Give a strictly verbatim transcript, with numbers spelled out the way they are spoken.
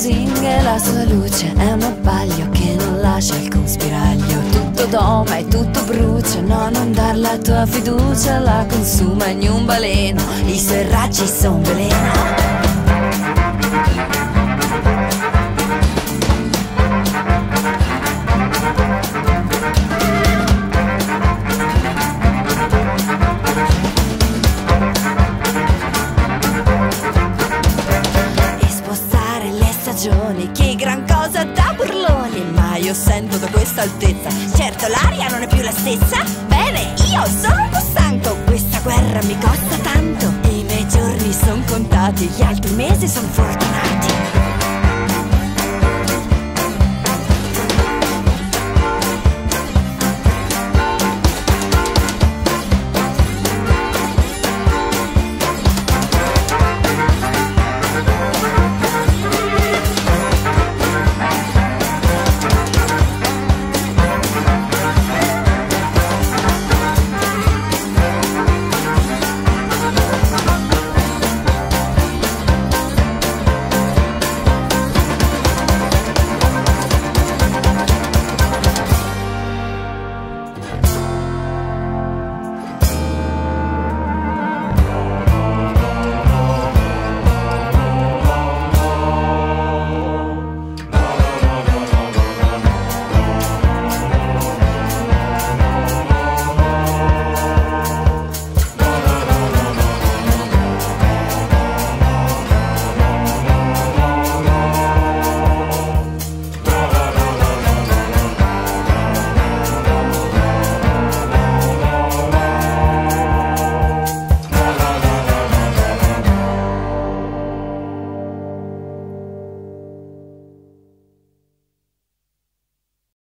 lusinga la sua luce, è un abbaglio che non lascia alcun spiraglio. Tutto doma e tutto brucia, no, non dar la tua fiducia, la consuma in un baleno, i suoi raggi son veleno. Che gran cosa da burloni, ma io sento da questa altezza, certo l'aria non è più la stessa. Bene, io sono il tuo santo, questa guerra mi costa tanto, i miei giorni son contati, gli altri mesi son forti.